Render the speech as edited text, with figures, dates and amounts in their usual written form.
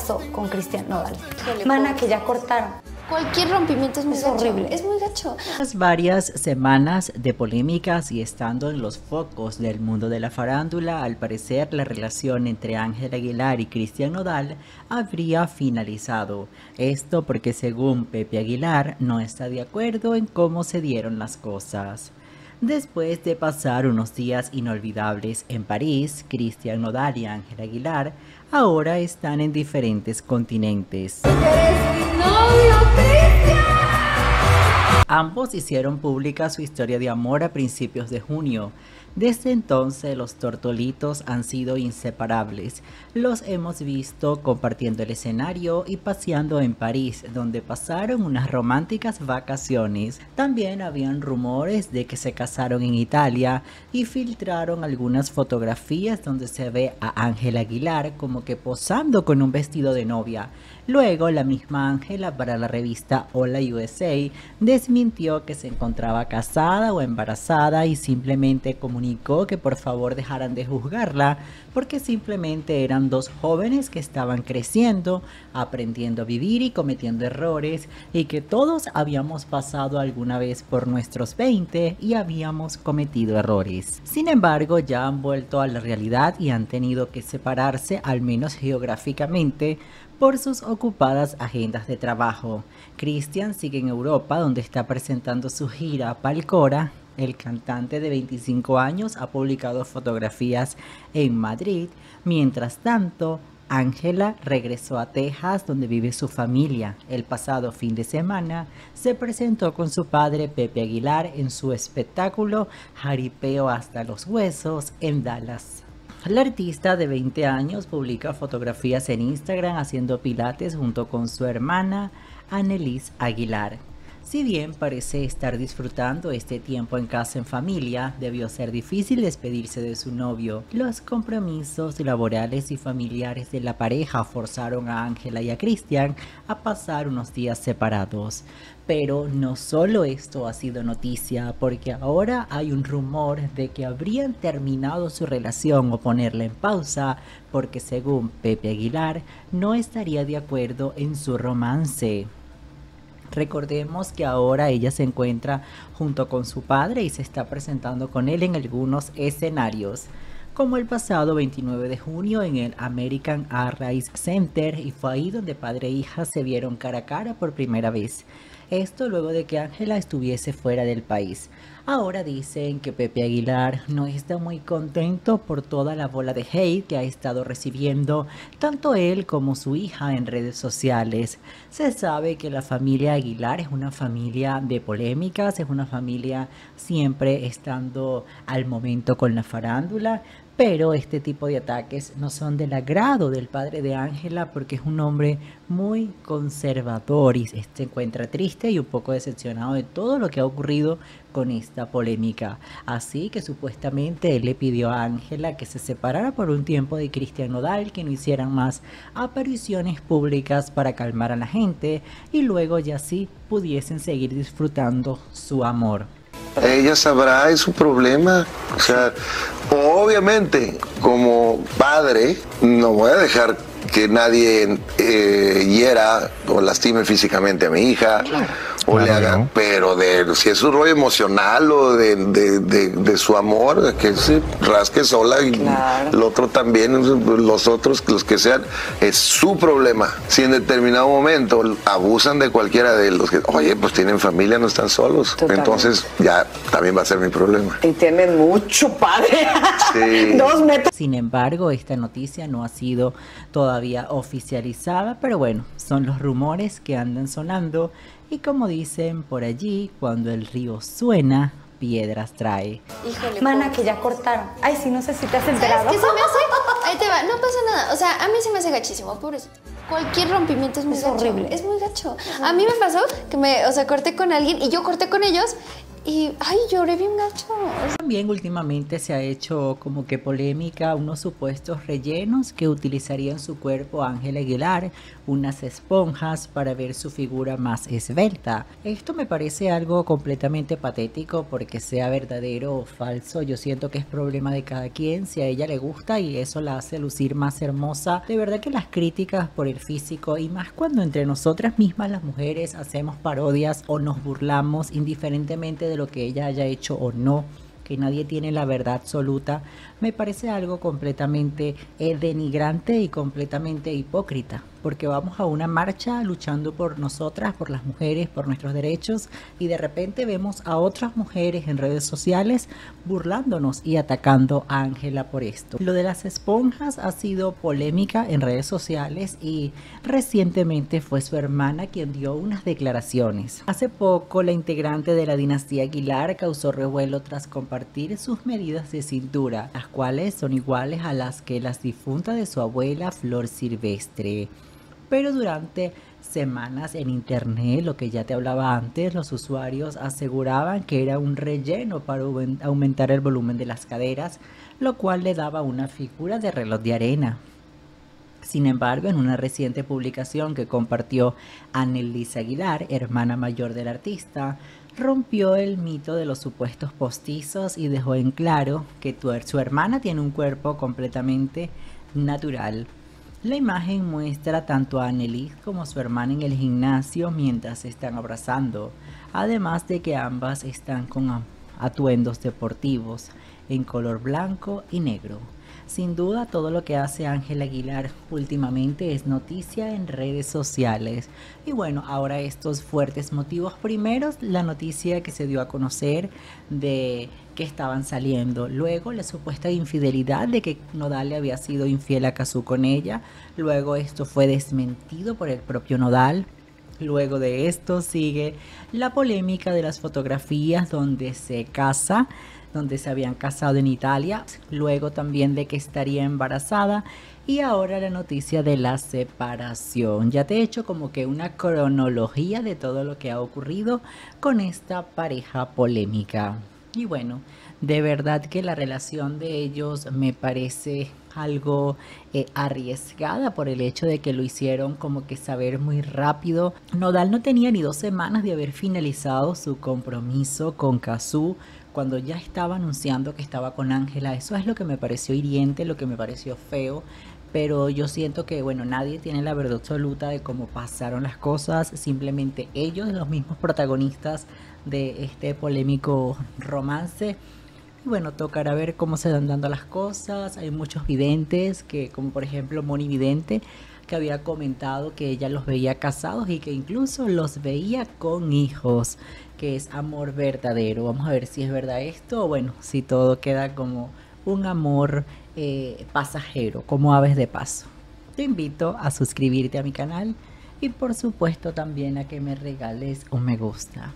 casó con Christian Nodal. Mana, que ya cortaron. Cualquier rompimiento es muy horrible, es muy gacho. Tras varias semanas de polémicas y estando en los focos del mundo de la farándula, al parecer la relación entre Ángela Aguilar y Christian Nodal habría finalizado. Esto porque según Pepe Aguilar no está de acuerdo en cómo se dieron las cosas. Después de pasar unos días inolvidables en París, Christian Nodal y Ángela Aguilar ahora están en diferentes continentes. Ambos hicieron pública su historia de amor a principios de junio. Desde entonces los tortolitos han sido inseparables. Los hemos visto compartiendo el escenario y paseando en París, donde pasaron unas románticas vacaciones. También habían rumores de que se casaron en Italia y filtraron algunas fotografías donde se ve a Ángela Aguilar como que posando con un vestido de novia. Luego la misma Ángela para la revista Hola USA desmintió que se encontraba casada o embarazada y simplemente comunicó que por favor dejaran de juzgarla porque simplemente eran dos jóvenes que estaban creciendo, aprendiendo a vivir y cometiendo errores, y que todos habíamos pasado alguna vez por nuestros 20 y habíamos cometido errores. Sin embargo, ya han vuelto a la realidad y han tenido que separarse, al menos geográficamente, por sus ocupadas agendas de trabajo. Christian sigue en Europa, donde está presentando su gira Palcora. El cantante de 25 años ha publicado fotografías en Madrid. Mientras tanto, Ángela regresó a Texas, donde vive su familia. El pasado fin de semana se presentó con su padre Pepe Aguilar en su espectáculo Jaripeo hasta los huesos en Dallas. La artista de 20 años publica fotografías en Instagram haciendo pilates junto con su hermana Annelise Aguilar. Si bien parece estar disfrutando este tiempo en casa en familia, debió ser difícil despedirse de su novio. Los compromisos laborales y familiares de la pareja forzaron a Ángela y a Christian a pasar unos días separados. Pero no solo esto ha sido noticia, porque ahora hay un rumor de que habrían terminado su relación o ponerla en pausa, porque según Pepe Aguilar no estaría de acuerdo en su romance. Recordemos que ahora ella se encuentra junto con su padre y se está presentando con él en algunos escenarios, como el pasado 29 de junio en el American Airlines Center, y fue ahí donde padre e hija se vieron cara a cara por primera vez. Esto luego de que Ángela estuviese fuera del país. Ahora dicen que Pepe Aguilar no está muy contento por toda la bola de hate que ha estado recibiendo tanto él como su hija en redes sociales. Se sabe que la familia Aguilar es una familia de polémicas, es una familia siempre estando al momento con la farándula, pero este tipo de ataques no son del agrado del padre de Ángela porque es un hombre muy conservador y se encuentra triste y un poco decepcionado de todo lo que ha ocurrido con esta polémica. Así que supuestamente él le pidió a Ángela que se separara por un tiempo de Christian Nodal, que no hicieran más apariciones públicas para calmar a la gente y luego ya sí pudiesen seguir disfrutando su amor. Ella sabrá, es su problema. O sea, obviamente como padre no voy a dejar que nadie hiera o lastime físicamente a mi hija, claro, o le haga, ¿no? Pero si es un rollo emocional o de su amor, que se rasque sola, y claro, el otro también, los otros, los que sean, es su problema. Si en determinado momento abusan de cualquiera de los que, oye, pues tienen familia, no están solos. Totalmente. Entonces ya también va a ser mi problema. Y tienen mucho padre. Sí. 2 metros. Sin embargo, esta noticia no ha sido todavía oficializada, pero bueno, son los rumores que andan sonando y como dicen por allí, cuando el río suena, piedras trae. Híjole, mana, que ya cortaron. Ay, sí, no sé si te has enterado. ¿Sabes qué se me hace? Ahí te va, no pasa nada. O sea, a mí se me hace gachísimo, pobrecito. Cualquier rompimiento es muy gacho. Horrible. Es muy gacho. A mí me pasó que o sea, corté con alguien y yo corté con ellos Y, ay, lloré bien gacho. También últimamente se ha hecho como que polémica unos supuestos rellenos que utilizaría en su cuerpo Ángela Aguilar, unas esponjas para ver su figura más esbelta. Esto me parece algo completamente patético, porque sea verdadero o falso, yo siento que es problema de cada quien. Si a ella le gusta y eso la hace lucir más hermosa, de verdad que las críticas por el físico, y más cuando entre nosotras mismas las mujeres hacemos parodias o nos burlamos indiferentemente de lo que ella haya hecho o no, que nadie tiene la verdad absoluta, me parece algo completamente denigrante y completamente hipócrita, porque vamos a una marcha luchando por nosotras, por las mujeres, por nuestros derechos, y de repente vemos a otras mujeres en redes sociales burlándonos y atacando a Ángela por esto. Lo de las esponjas ha sido polémica en redes sociales, y recientemente fue su hermana quien dio unas declaraciones. Hace poco la integrante de la dinastía Aguilar causó revuelo tras compartir sus medidas de cintura, las cuales son iguales a las que las difuntas de su abuela Flor Silvestre. Pero durante semanas en internet, lo que ya te hablaba antes, los usuarios aseguraban que era un relleno para aumentar el volumen de las caderas, lo cual le daba una figura de reloj de arena. Sin embargo, en una reciente publicación que compartió Annelise Aguilar, hermana mayor del artista, rompió el mito de los supuestos postizos y dejó en claro que su hermana tiene un cuerpo completamente natural. La imagen muestra tanto a Annelise como a su hermana en el gimnasio mientras se están abrazando, además de que ambas están con atuendos deportivos en color blanco y negro. Sin duda, todo lo que hace Ángela Aguilar últimamente es noticia en redes sociales. Y bueno, ahora estos fuertes motivos. Primero, la noticia que se dio a conocer de que estaban saliendo. Luego, la supuesta infidelidad de que Nodal le había sido infiel a Cazzu con ella. Luego, esto fue desmentido por el propio Nodal. Luego de esto sigue la polémica de las fotografías donde se casa, donde se habían casado en Italia, luego también de que estaría embarazada, y ahora la noticia de la separación. Ya te he hecho como que una cronología de todo lo que ha ocurrido con esta pareja polémica. Y bueno, de verdad que la relación de ellos me parece algo arriesgada por el hecho de que lo hicieron como que saber muy rápido. Nodal no tenía ni 2 semanas de haber finalizado su compromiso con Cazzu cuando ya estaba anunciando que estaba con Ángela. Eso es lo que me pareció hiriente, lo que me pareció feo. Pero yo siento que, bueno, nadie tiene la verdad absoluta de cómo pasaron las cosas. Simplemente ellos, los mismos protagonistas de este polémico romance. Y bueno, tocará ver cómo se van dando las cosas. Hay muchos videntes, que, como por ejemplo Moni Vidente, que había comentado que ella los veía casados y que incluso los veía con hijos, que es amor verdadero. Vamos a ver si es verdad esto, o bueno, si todo queda como un amor pasajero, como aves de paso. Te invito a suscribirte a mi canal y por supuesto también a que me regales un me gusta.